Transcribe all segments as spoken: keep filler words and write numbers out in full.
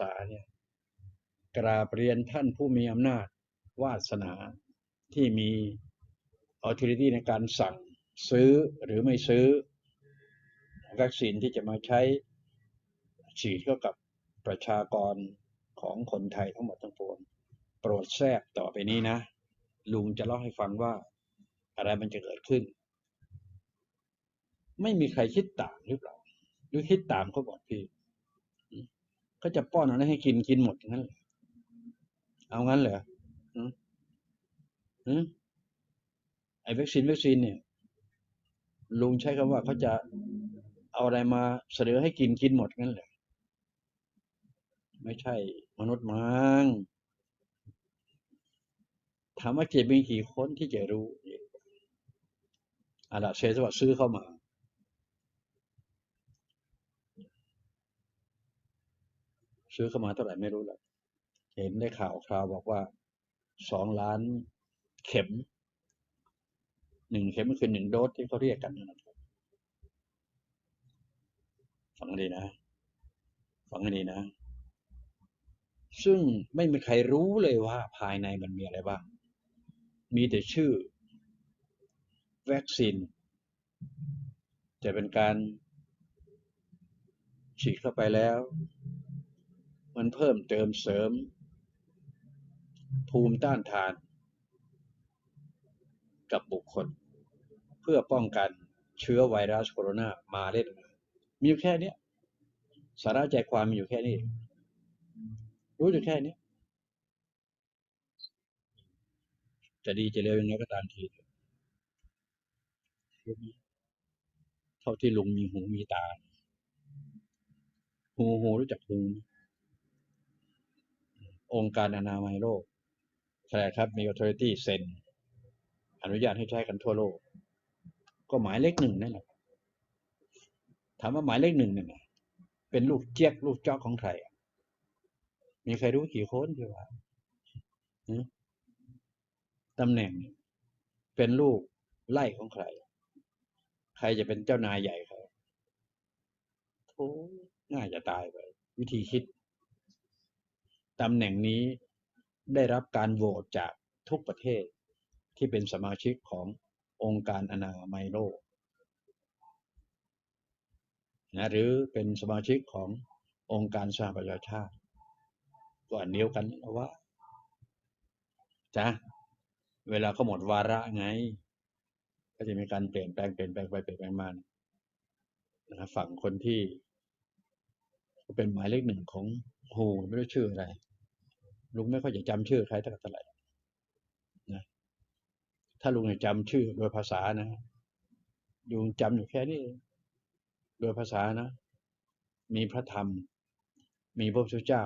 ษาเนี่ยกราบเรียนท่านผู้มีอำนาจวาสนาที่มี authority ในการสั่งซื้อหรือไม่ซื้อวัคซีนที่จะมาใช้ฉีดเข้ากับประชากรของคนไทยทั้งหมดทั้งปวงโปรดแทรกต่อไปนี้นะลุงจะเล่าให้ฟังว่าอะไรมันจะเกิดขึ้นไม่มีใครคิดต่างหรือเปล่าหรือคิดตามเขาบอกพี่เขาจะป้อนอะไรให้กินกินหมดงั้นเอางั้นเหรออืมไอ้วัคซีนวัคซีนเนี่ยลุงใช้คำว่าเขาจะเอาอะไรมาเสนอให้กินกินหมดงั้นเหรอไม่ใช่มนุษย์มั้งถามว่าเจ็บมีกี่คนที่จะรู้อาล่ะเชสว่าซื้อเข้ามาซื้อเข้ามาเท่าไหร่ไม่รู้แหละเห็นได้ข่าวคราวบอกว่าสองล้านเข็มหนึ่งเข็มก็คือหนึ่งโดสที่เขาเรียกกันนะครับฟังดีนะฟังดีนะซึ่งไม่มีใครรู้เลยว่าภายในมันมีอะไรบ้างมีแต่ชื่อวัคซีนจะเป็นการฉีดเข้าไปแล้วมันเพิ่มเติมเสริมภูมิต้านทานกับบุคคลเพื่อป้องกันเชื้อไวรัสโคโรนามาเล่นมีอยู่แค่นี้สาระใจความมีอยู่แค่นี้รู้อยู่แค่นี้จะดีจะเลวยังไงก็ตามทีเท่าที่ลุงมีหูมีตาหูหูรู้จักหูองค์การอนามัยโลกใช่ครับมี authority เซ็นอนุญาตให้ใช้กันทั่วโลกก็หมายเลขหนึ่งนั่นแหละถามว่าหมายเลขหนึ่งเนี่ยเป็นลูกเจี๊ยกลูกเจาะของใครมีใครรู้กี่คนที่ว่าตำแหน่งเป็นลูกไล่ของใครใครจะเป็นเจ้านายใหญ่เขาโธ่น่าจะตายไปวิธีคิดตำแหน่งนี้ได้รับการโหวตจากทุกประเทศที่เป็นสมาชิกขององค์การอนามัยโลกนะหรือเป็นสมาชิกขององค์การสหประชาชาติก็อันเดียวกันนะว่าจ้ะเวลาเขาหมดวาระไงก็จะมีการเปลี่ยนแปลงเปลี่ยนแปลงไปเปลี่ยนแปลงมานะฝั่งคนที่เป็นหมายเลขหนึ่งของโหไม่รู้ชื่ออะไรลุงไม่ค่อยจะจำชื่อใครสักเท่าไหร่นะถ้าลุงจะจำชื่อโดยภาษานะลุงจำอยู่แค่นี้โดยภาษานะมีพระธรรมมีพระพุทธเจ้า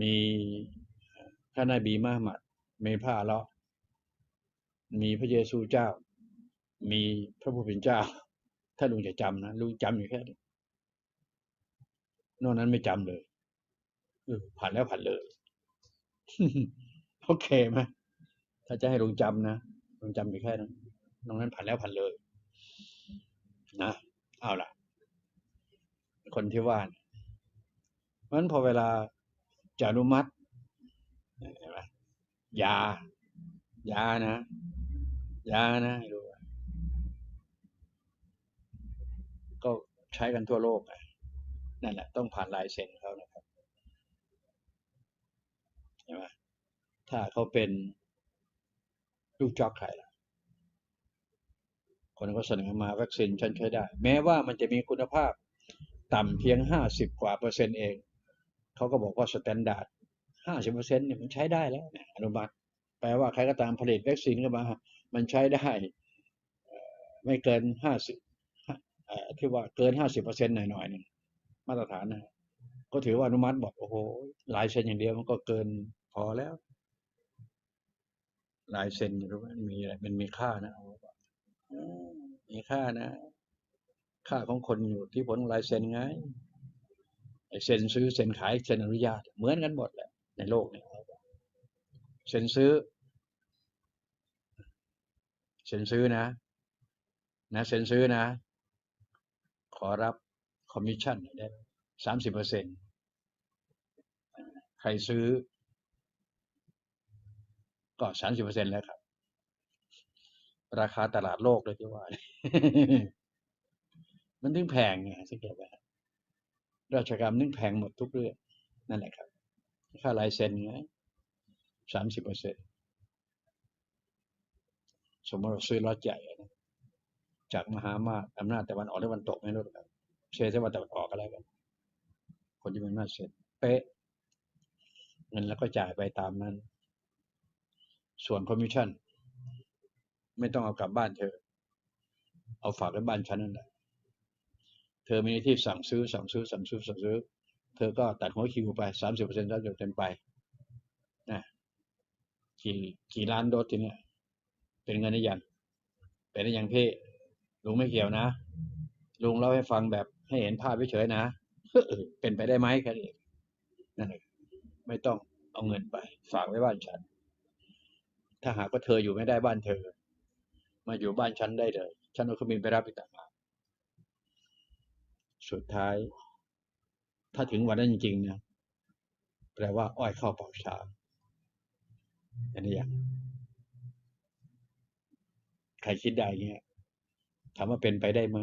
มีพระนบีมุฮัมมัดมีพระอัลเลาะห์มีพระเยซูเจ้ามีพระผู้เป็นเจ้าถ้าลุงจะจำนะลุงจำอยู่แค่นี้นอกนั้นไม่จำเลยเออผ่านแล้วผ่านเลย โอเคไหมถ้าจะให้ลุงจำนะลุงจำอยู่แค่นั้นนอกนั้นผ่านแล้วผ่านเลยนะเอาล่ะคนที่ว่าเพราะฉะนั้นพอเวลาจะอนุมัติยายานะยานะดูก็ใช้กันทั่วโลกนั่นแหละต้องผ่านลายเซ็นเขานะครับใช่ไหมถ้าเขาเป็นลูกจอกใครล่ะคนก็เสนอมาวัคซีนฉันใช้ได้แม้ว่ามันจะมีคุณภาพต่ำเพียงห้าสิบกว่าเปอร์เซ็นต์เองเขาก็บอกว่าสแตนดาร์ด ห้าสิบเปอร์เซ็นต์ เนี่ยมันใช้ได้แล้วเนี่ยอนุมัติแปลว่าใครก็ตามผลิตวัคซีนขึ้นมามันใช้ได้ไม่เกินห้าสิบที่ว่าเกิน ห้าสิบเปอร์เซ็นต์ หน่อยๆนึงมาตรฐานนะก็ถือว่าอนุมัติบอกโอ้โหลายเซ็นอย่างเดียวมันก็เกินพอแล้วลายเซ็นรู้ไหมมีอะไรมันมีค่านะมีค่านะค่าของคนอยู่ที่ผลลายเซ็นไงเซ็นซื้อเซ็นขายเซ็นอนุญาตเหมือนกันหมดแหละในโลกนี้เซ็นซื้อเซ็นซื้อนะนะเซ็นซื้อนะขอรับคอมมิชชั่นได้สามสิบเปอร์เซ็นต์ รซื้อก็ สามสิบเปอร์เซ็นต์ แล้วครับราคาตลาดโลกเลยที่ว่า มันถึงแพงไงสังเกตไหมราชการนึงแพงหมดทุกเรื่องนั่นแหละครับค่าลายเซ็นไง สามสิบเปอร์เซ็นต์สมมติเราซื้อล็อตใหญ่นะจากมหาอำนาจอำนาจตะวันออกและตะวันตกไม่รู้ครับเชื่อแต่ว่าตะวันออกอะไรกันคนที่มีอำนาจเสร็จเป๊ะเงินแล้วก็จ่ายไปตามนั้นส่วนคอมมิชชั่นไม่ต้องเอากลับบ้านเธอเอาฝากไว้บ้านฉันนั่นแหละเธอมีหน้าที่สั่งซื้อสั่งซื้อสั่งซื้อสั่งซื้อเธอก็ตัดหัวคิวไป สามสิบเปอร์เซ็นต์ แล้วจบเต็มไปนะกี่กี่ล้านโดสทีเนี่ยเป็นเงินได้ยังเป็นได้ยังพี่ลุงไม่เกี่ยวนะลุงเล่าให้ฟังแบบให้เห็นภาพเฉยๆนะเป็นไปได้ไหมแค่นี้นั่นเองไม่ต้องเอาเงินไปฝากไว้บ้านฉันถ้าหากว่าเธออยู่ไม่ได้บ้านเธอมาอยู่บ้านฉันได้เลยฉันเอาเครื่องบินไปรับไปต่างหากสุดท้ายถ้าถึงวันนั้นจริงๆนะแปลว่าอ้อยเข้าเป่าช้างเป็นได้ยังใครคิดได้เนี่ยถามว่าเป็นไปได้ไหม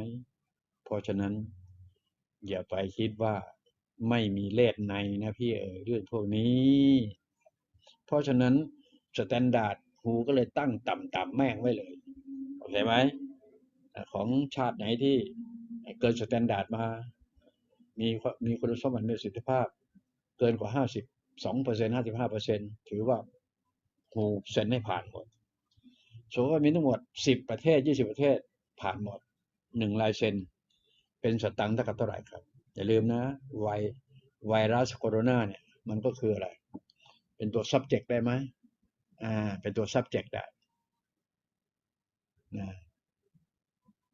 เพราะฉะนั้นอย่าไปคิดว่าไม่มีเลสในนะพี่เอ๋ยเรื่องพวกนี้เพราะฉะนั้นสแตนดาร์ดหูก็เลยตั้งต่ำๆแม่งไว้เลยโอเคไหมของชาติไหนที่เกินสแตนดาร์ดมามีมีคุณสมบัติมีประสิทธิภาพเกินกว่าห้าสิบสองเปอร์เซ็นต์ห้าสิบห้าเปอร์เซ็นต์ถือว่าหูเซ็นให้ผ่านหมดสมมติว่ามีทั้งหมดสิบประเทศยี่สิบประเทศผ่านหมดหนึ่งลายเซ็นเป็นสตังค์เท่ากับเท่าไหร่ครับอย่าลืมนะไวไวรัสโคโรนาเนี่ยมันก็คืออะไรเป็นตัว subject ได้ไหมอ่าเป็นตัว subject ได้นะ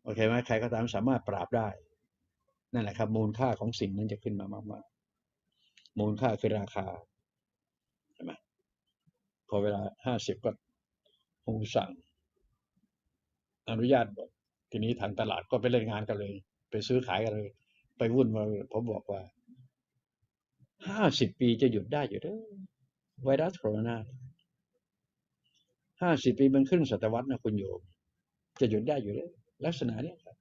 โอเคไหมใครก็ตามสามารถปราบได้นั่นแหละครับมูลค่าของสิ่งนั้นจะขึ้นมามากๆมูลค่าคือราคาใช่ไหมพอเวลาห้าสิบก็หูสั่งอนุญาตบอกทีนี้ทางตลาดก็ไปเล่นงานกันเลยไปซื้อขายกันเลยไปวุ่นมาผมบอกว่าห้าสิบปีจะหยุดได้อยู่เด้อไวรัสโคโรนาห้าสิบปีมันครึ่งศตวรรษนะคุณโยมจะหยุดได้อยู่เด้อลักษณะนี้ครับ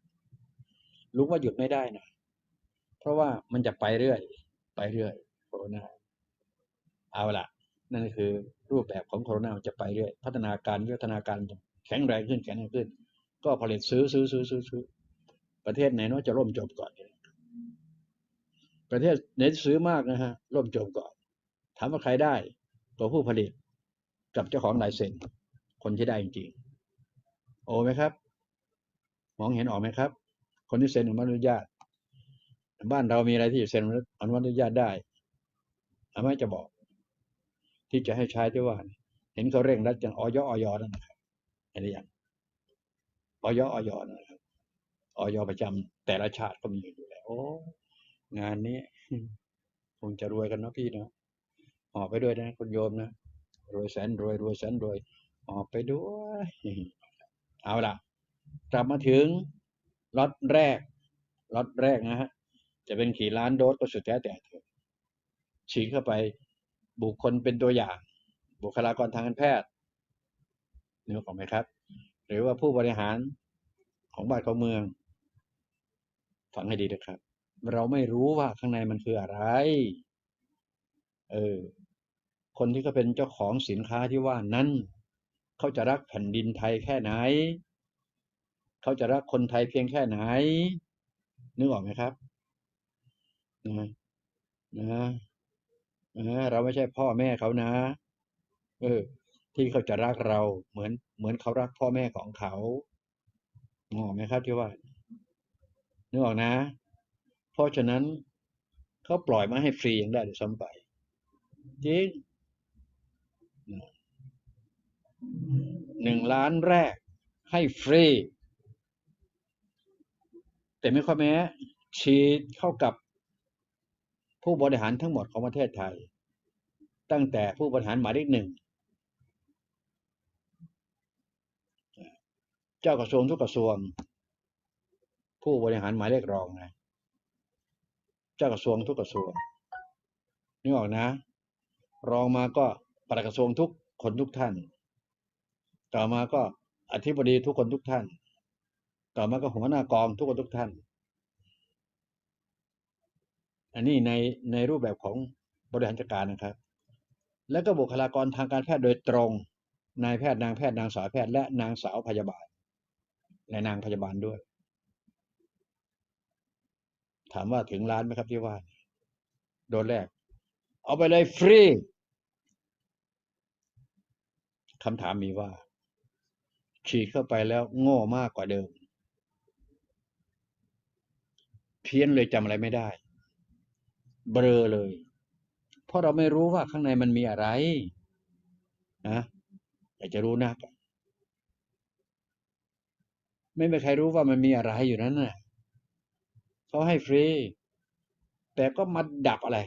รู้ว่าหยุดไม่ได้นะเพราะว่ามันจะไปเรื่อยไปเรื่อยโคโรนาเอาล่ะนั่นคือรูปแบบของโคโรนาจะไปเรื่อยพัฒนาการวิวัฒนาการแข็งแรงขึ้นแข็งแรงขึ้นก็ผลิตซื้อซื้อซื้อซื้อประเทศไหนเนาะจะล่มจมก่อนประเทศไหนซื้อมากนะฮะล่มจมก่อนถามว่าใครได้ตัวผู้ผลิตกับเจ้าของลายเซ็นคนที่ได้จริงโอ้ไหมครับมองเห็นออกไหมครับคนที่เซ็นอนุญาตบ้านเรามีอะไรที่เซ็นอนุญาตได้อาม่าจะบอกที่จะให้ใช้ที่ว่าเห็นเขาเร่งรัดจังออยออยนั่นนะครับอะไรอย่างออยออยนะครับออยประจำแต่ละชาติก็มีอยู่แล้วโอ้งานนี้คงจะรวยกันเนาะพี่เนาะหอบไปด้วยนะคุณโยมนะรวยแสนรวยรวยแสนรวยหอบไปด้วยเอาล่ะกลับมาถึงล็อตแรกล็อตแรกนะฮะจะเป็นกี่ล้านโดสก็สุดแท้แต่เธอฉีกเข้าไปบุคคลเป็นตัวอย่างบุคลากรทางการแพทย์นึกออกไหมครับหรือว่าผู้บริหารของบ้านของเมืองฟังให้ดีนะครับเราไม่รู้ว่าข้างในมันคืออะไรเออคนที่เขาเป็นเจ้าของสินค้าที่ว่านั้นเขาจะรักแผ่นดินไทยแค่ไหนเขาจะรักคนไทยเพียงแค่ไหนนึกออกไหมครับนะนะเราไม่ใช่พ่อแม่เขานะเออที่เขาจะรักเราเหมือนเหมือนเขารักพ่อแม่ของเขามองไหมครับที่ว่านึกออกนะเพราะฉะนั้นเขาปล่อยมาให้ฟรีอย่างได้หรือซ้ำไปจริงหนึ่งล้านแรกให้ฟรีแต่ไม่ข้อแม้ฉีดเข้ากับผู้บริหารทั้งหมดของประเทศไทยตั้งแต่ผู้บริหารหมายเลขหนึ่งเจ้ากระทรวงทุกกระทรวงผู้บริหารหมายเลขรองนะเจ้ากระทรวงทุกกระทรวงนี่ออกนะ รองมาก็ปลัดกระทรวงทุกคนทุกท่านต่อมาก็อธิบดีทุกคนทุกท่านต่อมาก็หัวหน้ากองทุกคนทุกท่านอันนี้ในในรูปแบบของบริหารจัดการนะครับและก็บุคลากรทางการแพทย์โดยตรงนายแพทย์นางแพทย์นางสาวแพทย์และนางสาวพยาบาลและนางพยาบาลด้วยถามว่าถึงล้านไหมครับที่ว่าโดนแรกเอาไปเลยฟรีคำถามมีว่าฉีดเข้าไปแล้วโง่มากกว่าเดิมเพี้ยนเลยจำอะไรไม่ได้เบลอเลยเพราะเราไม่รู้ว่าข้างในมันมีอะไรนะอยากจะรู้นักไม่มีใครรู้ว่ามันมีอะไรอยู่นั้นน่ะเขาให้ฟรีแต่ก็มาดับอะไร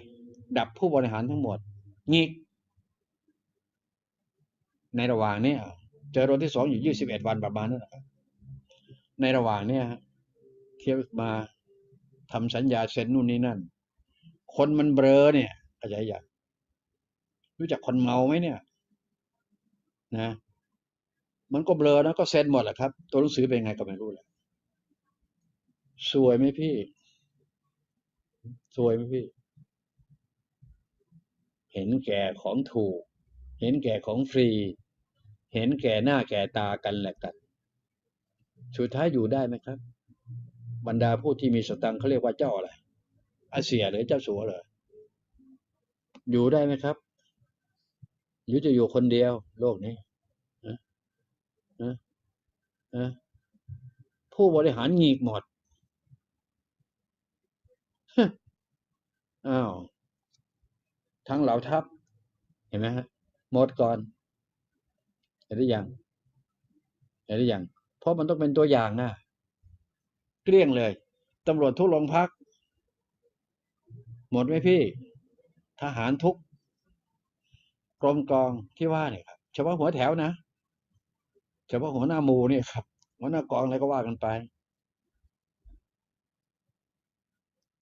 ดับผู้บริหารทั้งหมดงิกในระหว่างเนี่ยเจอรอบที่สองอยู่ยี่สิบเอ็ดวันประมาณนั้นนะครับในระหว่างเนี่ยเที่ยวมาทำสัญญาเซ็นนู่นนี่นั่นคนมันเบลอเนี่ยขยายอยากรู้จักคนเมาไหมเนี่ยนะมันก็เบลอนะก็เซ็นหมดแหละครับตัวหนังสือเป็นไงก็ไม่รู้แหละสวยไหมพี่สวยไหมพี่เห็นแก่ของถูกเห็นแก่ของฟรีเห็นแก่หน้าแก่ตากันแหละกันสุดท้ายอยู่ได้ไหมครับบรรดาผู้ที่มีสตังค์เขาเรียกว่าเจ้าอะไรอาเสียหรือเจ้าสัวเหรออยู่ได้ไหมครับอยู่จะอยู่คนเดียวโลกนี้นะนะนะผู้บริหารหงีกหมดอ้าวทั้งเหล่าทัพเห็นไหมฮะหมดก่อนเห็นหรือยังเห็นหรือยังเพราะมันต้องเป็นตัวอย่างนะเกลี้ยงเลยตำรวจทุกโรงพักหมดไหมพี่ทหารทุกกรมกองที่ว่าเนี่ยครับเฉพาะหัวแถวนะเฉพาะหัวหน้าหมู่เนี่ยครับหัวหน้ากองอะไรก็ว่ากันไป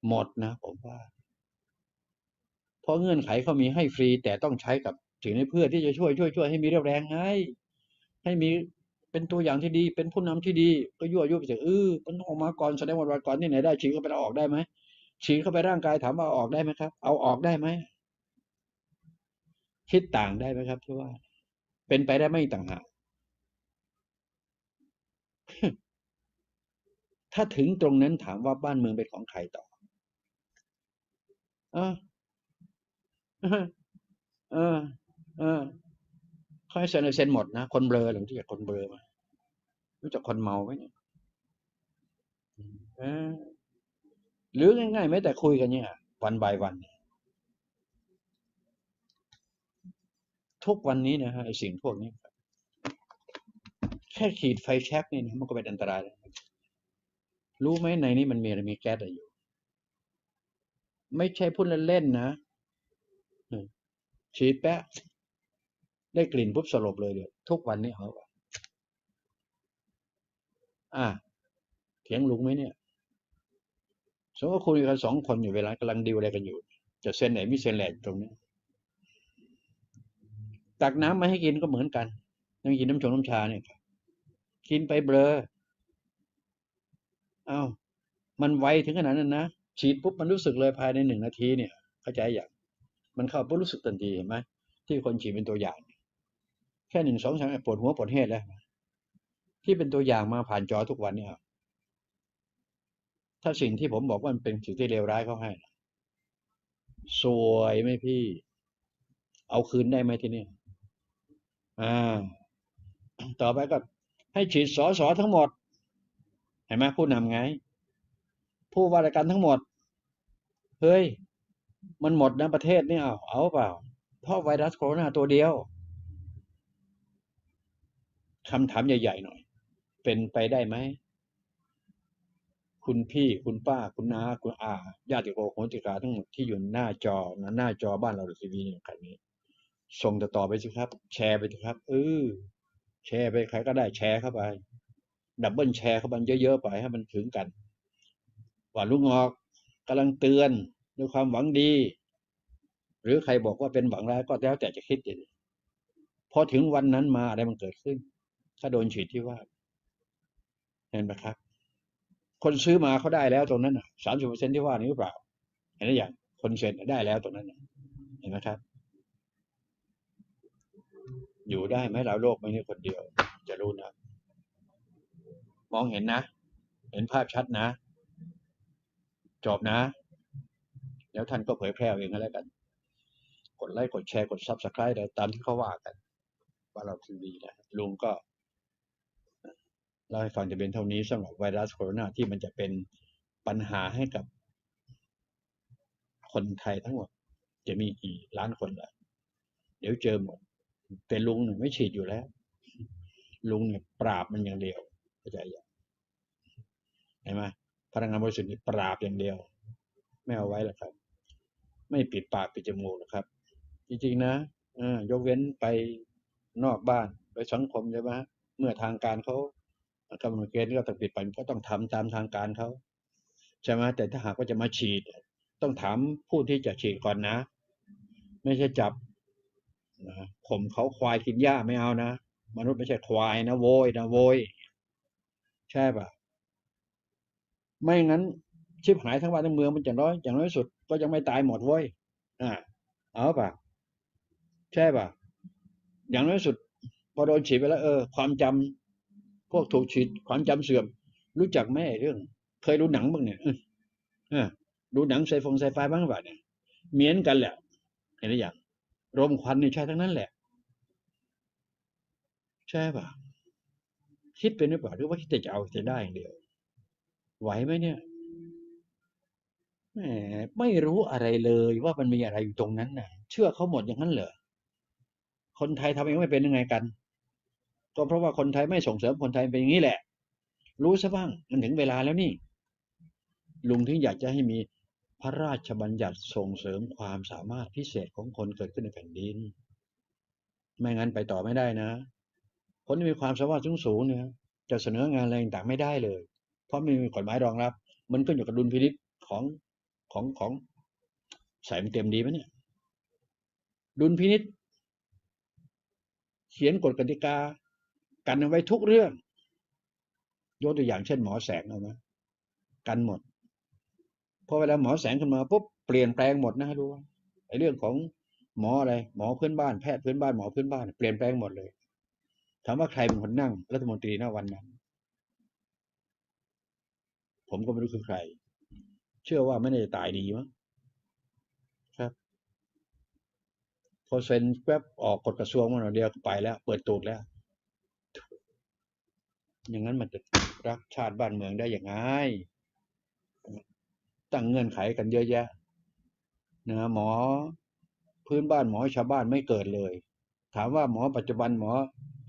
หมดนะผมว่าเพราะเงื่อนไขเขามีให้ฟรีแต่ต้องใช้กับสิ่งนี้เพื่อที่จะช่วยช่วยช่วยให้มีเรี่ยวแรงไงให้มีเป็นตัวอย่างที่ดีเป็นผู้นำที่ดีก็ยั่วยุไปเถอะเออมันออกมาก่อนแสดงวันวันก่อนที่ไหนได้ฉีดเข้าไปออกได้ไหมฉีดเข้าไปร่างกายถามว่าออกได้ไหมครับเอาออกได้ไหมคิดต่างได้ไหมครับที่ว่าเป็นไปได้ไม่ต่างหากถ้าถึงตรงนั้นถามว่าบ้านเมืองเป็นของใครต่ออ่าอ่าอ่าค่อยเซ็นเซ็นหมดนะคนเบลอหรือที่อยากคนเบลอมารู้จักคนเมาไหมเนี่ยอ่าหรือง่ายๆไม่แต่คุยกันเนี่ยวันบ่ายวันทุกวันนี้นะฮะไอ้สิ่งพวกนี้แค่ขีดไฟแช็กนี่นะมันก็เป็นอันตรายแล้วรู้ไหมในนี้มันมีอะไรมีแก๊สอะไรอยู่ไม่ใช่พูดเล่นๆนะฉีดแปะได้กลิ่นปุ๊บสลบเลยเดี๋ยวทุกวันนี้เหรออ่ะเถียงลุงไหมเนี่ยสมมติว่าคุยกันสองคนอยู่เวลากำลังดีลอะไรกันอยู่จะเซ็นไหนไม่เซ็นแหลกตรงนี้ตักน้ำมาให้กินก็เหมือนกันยังกินน้ำชงน้ำชาเนี่ยกินไปเบลอเอ้ามันไวถึงขนาดนั้นนะฉีดปุ๊บมันรู้สึกเลยภายในหนึ่งนาทีเนี่ยเข้าใจอย่างมันเข้าปุ๊บรู้สึกทันทีเห็นไหมที่คนฉีดเป็นตัวอย่างแค่หนึ่งสองสามปวดหัวปวดเหตุแล้วที่เป็นตัวอย่างมาผ่านจอทุกวันเนี่ยถ้าสิ่งที่ผมบอกว่ามันเป็นสิ่งที่เลวร้ายเขาให้สวยไหมพี่เอาคืนได้ไหมทีนี้อ่าต่อไปก็ให้ฉีดสสทั้งหมดเห็นไหมผู้นำไงผู้ว่าราชการทั้งหมดเฮ้ยมันหมดนะประเทศนี่เอาเอาเปล่าเพราะไวรัสโคโรนาตัวเดียวคำถามใหญ่ๆหน่อยเป็นไปได้ไหมคุณพี่คุณป้าคุณน้าคุณอาญาติโกโหติกาทั้งหมดที่อยู่หน้าจอนะหน้าจอบ้านเราหรือทีวีอย่างนี้ส่งต่อต่อไปสิครับแชร์ไปสิครับเออแชร์ไปใครก็ได้แชร์เข้าไปดับเบิลแชร์เข้าไปเยอะๆไปให้มันถึงกันว่าลุงออกกำลังเตือนด้วยความหวังดี รือใครบอกว่าเป็นหวังร้ายก็แล้วแต่จะคิดอย่างนี้พอถึงวันนั้นมาอะไรมันเกิดขึ้นถ้าโดนฉีดที่ว่าเห็นไหมครับคนซื้อมาเขาได้แล้วตรงนั้นอ่ะสามสิบเปอร์เซ็นต์ที่ว่านี้หรือเปล่าเห็นหรือยังคนเซ็นได้แล้วตรงนั้นเห็นไหมครับอยู่ได้ไหมเราโลกไม่ใช่คนเดียวจะรู้นะมองเห็นนะเห็นภาพชัดนะจบนะแล้วท่านก็เผยแพร่เองก็แล้วกันกดไลค์กดแชร์กดซับสไครต์อะไรตามที่เขาว่ากันว่าเราทีวีนะลุงก็เล่าให้ฟังจะเป็นเท่านี้สำหรับไวรัสโคโรนาที่มันจะเป็นปัญหาให้กับคนไทยทั้งหมดจะมีกี่ล้านคนละเดี๋ยวเจอหมดแต่ลุงหนึ่งไม่ฉีดอยู่แล้วลุงเนี่ยปราบมันอย่างเดียวเข้าใจยังเห็นไหมพลังงานบริสุทธิ์นี่ปราบอย่างเดียวไม่เอาไว้หรอกครับไม่ปิดปากปิดจมูกหรอกครับจริงๆนะยกเว้นไปนอกบ้านไปสังคมใช่ไหมเมื่อทางการเขากำหนดเกณฑ์ก็ต้องปิดปากก็ต้องทำตามทางการเขาใช่ไหมแต่ถ้าหากว่าจะมาฉีดต้องถามผู้ที่จะฉีดก่อนนะไม่ใช่จับนะผมเขาควายกินหญ้าไม่เอานะมนุษย์ไม่ใช่ควายนะโวยนะโวยใช่ป่ะไม่งั้นชิบหายทั้งบ้านทั้งเมืองมันจะน้อยอย่างน้อยสุดก็ยังไม่ตายหมดโว้ยอ่าเอาป่ะใช่ป่ะอย่างน้อยสุดพอโดนฉีดไปแล้วเออความจำพวกถูกฉีดความจำเสื่อมรู้จักไหมเรื่องเคยดูหนังบ้างเนี่ยเออดูหนังไซฟงไซไฟบ้างป่ะเนี่ยเหมือนกันแหละเห็นหรือยังรมควันนี่ใช่ทั้งนั้นแหละใช่ป่ะคิดเป็นหรือเปล่าหรือว่าคิดแต่จะเอาจะได้อย่างเดียวไหวไหมเนี่ยแหมไม่รู้อะไรเลยว่ามันมีอะไรอยู่ตรงนั้นน่ะเชื่อเขาหมดอย่างนั้นเหรอคนไทยทำเองไม่เป็นยังไงกันก็เพราะว่าคนไทยไม่ส่งเสริมคนไทยเป็นอย่างนี้แหละรู้ซะบ้างมันถึงเวลาแล้วนี่ลุงถึงอยากจะให้มีพระราชบัญญัติส่งเสริมความสามารถพิเศษของคนเกิดขึ้นในแผ่นดินไม่งั้นไปต่อไม่ได้นะคนที่มีความสามารถสูงๆเนี่ยจะเสนองานอะไรต่างๆไม่ได้เลยเพราะไม่มีกฎหมายรองรับมันก็อยู่กับดุลพินิจของของของสายมันเต็มดีไหมเนี่ยดุลพินิจเขียนกฎกติกากันเอาไว้ทุกเรื่องยกตัวอย่างเช่นหมอแสงเอานะกันหมดพอเวลาหมอแสงขึ้นมาปุ๊บเปลี่ยนแปลงหมดนะดูไอ้เรื่องของหมออะไรหมอเพื่อนบ้านแพทย์เพื่อนบ้านหมอเพื่อนบ้านเปลี่ยนแปลงหมดเลยถามว่าใครเป็นคนนั่งรัฐมนตรีหน้าวันนั้นผมก็ไม่รู้คือใครเชื่อว่าไม่ได้ตายดีมั้งครับพอเซ็นแวบออกกฎกระทรวงมาหน่อยเดียวไปแล้วเปิดตูดแล้วอย่างนั้นมันจะรักชาติบ้านเมืองได้อย่างไรตั้งเงื่อนไขกันเยอะแยะนะหมอพื้นบ้านหมอชาวบ้านไม่เกิดเลยถามว่าหมอปัจจุบันหมอ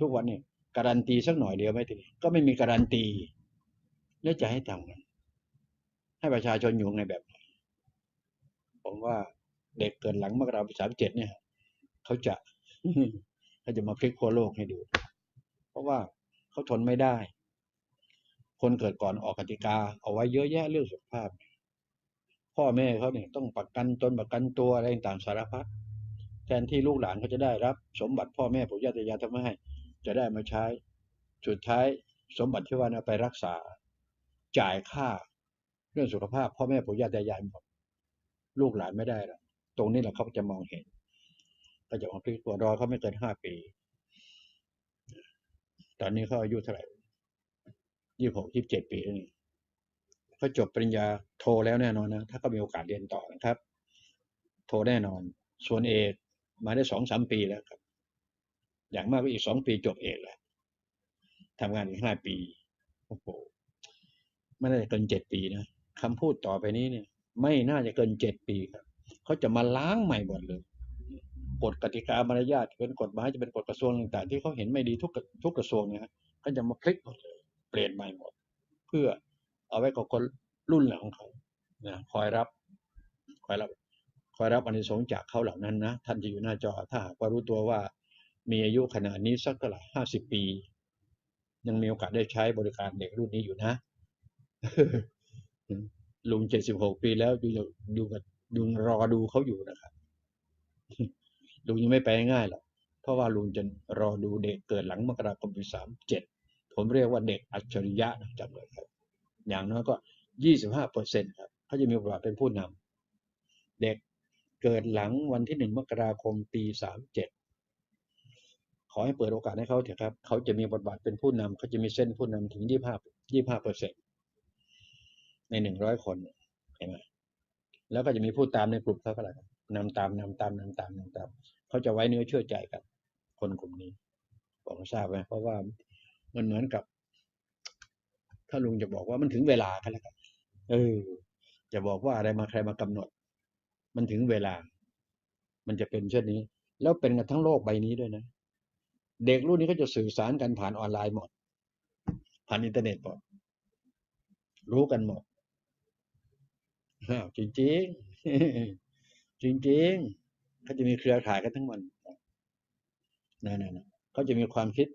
ทุกวันเนี่ยการันตีสักหน่อยเดียวไม่ถึงก็ไม่มีการันตีแล้วจะให้ทำไงให้ประชาชนอยู่ไงแบบไหนผมว่าเด็กเกิดหลังมกราคมสามเจ็ดเนี่ยเขาจะ เขาจะมาพลิกขั้วโลกให้ดูเพราะว่าเขาทนไม่ได้คนเกิดก่อนออกกติกาเอาไว้เยอะแยะเรื่องสุขภาพพ่อแม่เขาเนี่ยต้องประกันตนประกันตัวอะไรต่างสารพัดแทนที่ลูกหลานเขาจะได้รับสมบัติพ่อแม่ปู่ย่าตายายทำให้จะได้มาใช้สุดท้ายสมบัติที่ว่าเอาไปรักษาจ่ายค่าเรื่องสุขภาพพ่อแม่ปู่ย่าตายายหมดลูกหลานไม่ได้หรอกตรงนี้แหละเขาจะมองเห็นก็จะมองพลิกตัวรอเขาไม่เกินห้าปีตอนนี้เขาอายุเท่าไหร่ยี่สิบหกยี่สิบเจ็ดปีแล้วนี่เขาจบปริญญาโทแล้วแน่นอนนะถ้าก็มีโอกาสเรียนต่อนะครับโทแน่นอนส่วนเอกมาได้สองสามปีแล้วครับอย่างมากก็อีกสองปีจบเอกแล้วทำงานอีกห้าปีโอ้โหไม่น่าจะเกินเจ็ดปีนะคำพูดต่อไปนี้เนี่ยไม่น่าจะเกินเจ็ดปีครับเขาจะมาล้างใหม่หมดเลยกฎกติกามารยาทจะเป็นกฎหมายจะเป็นกฎกระทรวงต่างๆที่เขาเห็นไม่ดีทุกทุกกระทรวงเนี่ยเขาจะมาพลิกหมดเลยเปลี่ยนใหม่หมดเพื่อเอาไว้กับคนรุ่นหลังของเขานะคอยรับคอยรับคอยรับอานิสงส์จากเขาเหล่านั้นนะท่านจะอยู่หน้าจอถ้าหากว่ารู้ตัวว่ามีอายุขนาดนี้สักเท่าไหร่ห้าสิบปียังมีโอกาสได้ใช้บริการเด็กรุ่นนี้อยู่นะ ลุงเจ็ดสิบหกปีแล้วอยู่อยู่กับยุงรอดูเขาอยู่นะครับ ลุงยังไม่ไปง่ายหรอกเพราะว่าลุงจะรอดูเด็กเกิดหลังมกราคมปีสามเจ็ดผมเรียกว่าเด็กอัจฉริยะนะจำเลยครับอย่างน้อยก็ ยี่สิบห้าเปอร์เซ็นต์ ครับเขาจะมีบทบาทเป็นผู้นำเด็กเกิดหลังวันที่หนึ่งมกราคมปีสามเจ็ดขอให้เปิดโอกาสให้เขาเถอะครับเขาจะมีบทบาทเป็นผู้นำเขาจะมีเส้นผู้นำถึง ยี่สิบห้าเปอร์เซ็นต์ ในหนึ่งร้อยคนเห็นไหมแล้วก็จะมีผู้ตามในกลุ่มเขาก็แล้วกันนำตามนำตามนำตามนำตามเขาจะไว้เนื้อเชื่อใจกันคนกลุ่มนี้ผมทราบไหมเพราะว่ามันเหมือนกับถ้าลุงจะบอกว่ามันถึงเวลาก็แล้วกันเออจะบอกว่าอะไรมาใครมากำหนดมันถึงเวลามันจะเป็นเช่นนี้แล้วเป็นกันทั้งโลกใบนี้ด้วยนะเด็กรุ่นนี้ก็จะสื่อสารกันผ่านออนไลน์หมดผ่านอินเทอร์เน็ตหมดรู้กันหมดจริงจริงจริงจริงเขาจะมีเครือข่ายกันทั้งวันนั่นๆเขาจะมีความคิด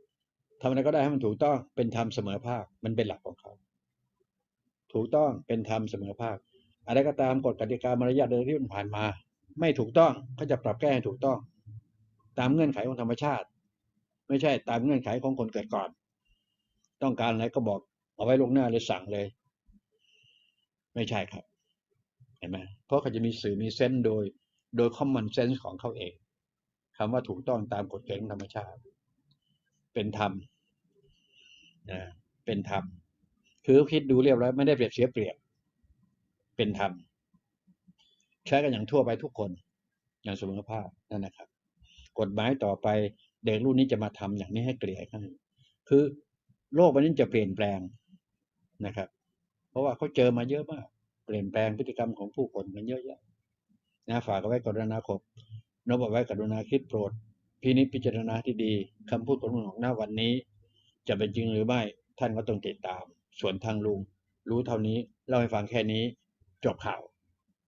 ทำอะไรก็ได้ให้มันถูกต้องเป็นธรรมเสมอภาคมันเป็นหลักของเขาถูกต้องเป็นธรรมเสมอภาคอะไรก็ตามกฎกติกามารยาทที่มันผ่านมาไม่ถูกต้องเขาจะปรับแก้ให้ถูกต้องตามเงื่อนไขของธรรมชาติไม่ใช่ตามเงื่อนไขของคนเกิดก่อนต้องการอะไรก็บอกเอาไว้ล่วงหน้าเลยสั่งเลยไม่ใช่ครับเห็นไหมเพราะเขาจะมีสื่อมีเซนส์โดยโดย common sense ของเขาเองคำว่าถูกต้องตามกฎเกณฑ์ของธรรมชาติเป็นธรรมนะเป็นธรรมคือคิดดูเรียบร้อยไม่ได้เปรียบเสียเปรียบเป็นธรรมใช้กันอย่างทั่วไปทุกคนอย่างเสมอภาคนั่นนะครับกฎหมายต่อไปเด็กรุ่นนี้จะมาทำอย่างนี้ให้เกลี่ยกันคือโลกวันนี้จะเปลี่ยนแปลงนะครับเพราะว่าเขาเจอมาเยอะมากเปลี่ยนแปลงพฤติกรรมของผู้คนมันเยอะแยะนะฝากเอาไว้กรุณาคบน้อมเอาไว้กรุณาคิดโปรดพินิจพิจารณาที่ดีคำพูดของลุงของหน้าวันนี้จะเป็นจริงหรือไม่ท่านก็ต้องติดตามส่วนทางลุงรู้เท่านี้เล่าให้ฟังแค่นี้จบข่าว